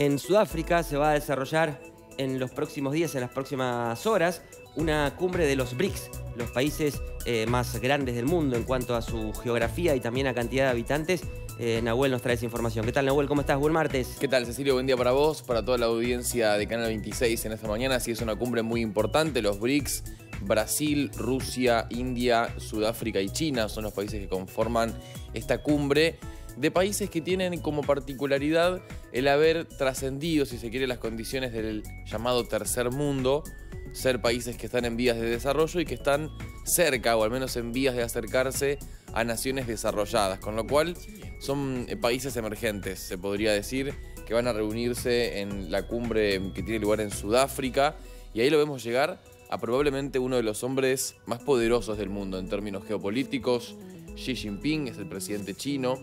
En Sudáfrica se va a desarrollar en los próximos días, en las próximas horas, una cumbre de los BRICS, los países más grandes del mundo en cuanto a su geografía y también a cantidad de habitantes. Nahuel nos trae esa información. ¿Qué tal, Nahuel? ¿Cómo estás? Buen martes. ¿Qué tal, Cecilio? Buen día para vos, para toda la audiencia de Canal 26 en esta mañana. Sí, es una cumbre muy importante. Los BRICS, Brasil, Rusia, India, Sudáfrica y China son los países que conforman esta cumbre de países que tienen como particularidad el haber trascendido, si se quiere, las condiciones del llamado tercer mundo, ser países que están en vías de desarrollo y que están cerca, o al menos en vías de acercarse a naciones desarrolladas, con lo cual son países emergentes, se podría decir, que van a reunirse en la cumbre que tiene lugar en Sudáfrica, y ahí lo vemos llegar a probablemente uno de los hombres más poderosos del mundo en términos geopolíticos. Xi Jinping es el presidente chino.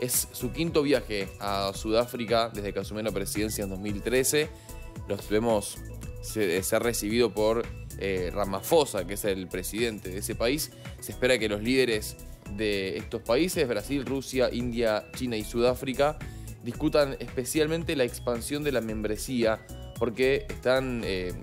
Es su quinto viaje a Sudáfrica desde que asumió la presidencia en 2013. Los vemos ser recibido por Ramaphosa, que es el presidente de ese país. Se espera que los líderes de estos países, Brasil, Rusia, India, China y Sudáfrica, discutan especialmente la expansión de la membresía, porque están de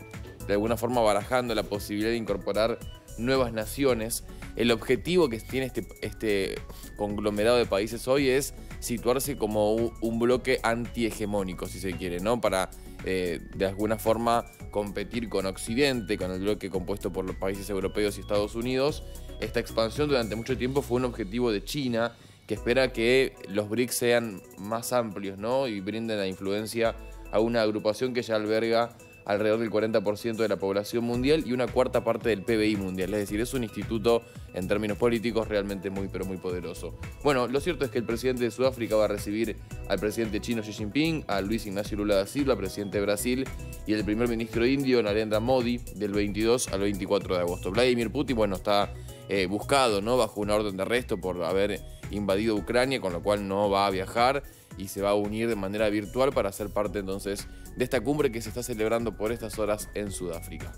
alguna forma barajando la posibilidad de incorporar nuevas naciones. El objetivo que tiene este conglomerado de países hoy es situarse como un bloque antihegemónico, si se quiere, ¿no? Para, de alguna forma, competir con Occidente, con el bloque compuesto por los países europeos y Estados Unidos. Esta expansión durante mucho tiempo fue un objetivo de China, que espera que los BRICS sean más amplios, ¿no? Y brinden la influencia a una agrupación que ya alberga alrededor del 40% de la población mundial y una cuarta parte del PBI mundial. Es decir, es un instituto en términos políticos realmente muy, pero muy poderoso. Bueno, lo cierto es que el presidente de Sudáfrica va a recibir al presidente chino Xi Jinping, a Luis Ignacio Lula da Silva, presidente de Brasil, y el primer ministro indio, Narendra Modi, del 22 al 24 de agosto. Vladimir Putin, bueno, está buscado, ¿no?, bajo una orden de arresto por haber invadido Ucrania, con lo cual no va a viajar y se va a unir de manera virtual para ser parte entonces de esta cumbre que se está celebrando por estas horas en Sudáfrica.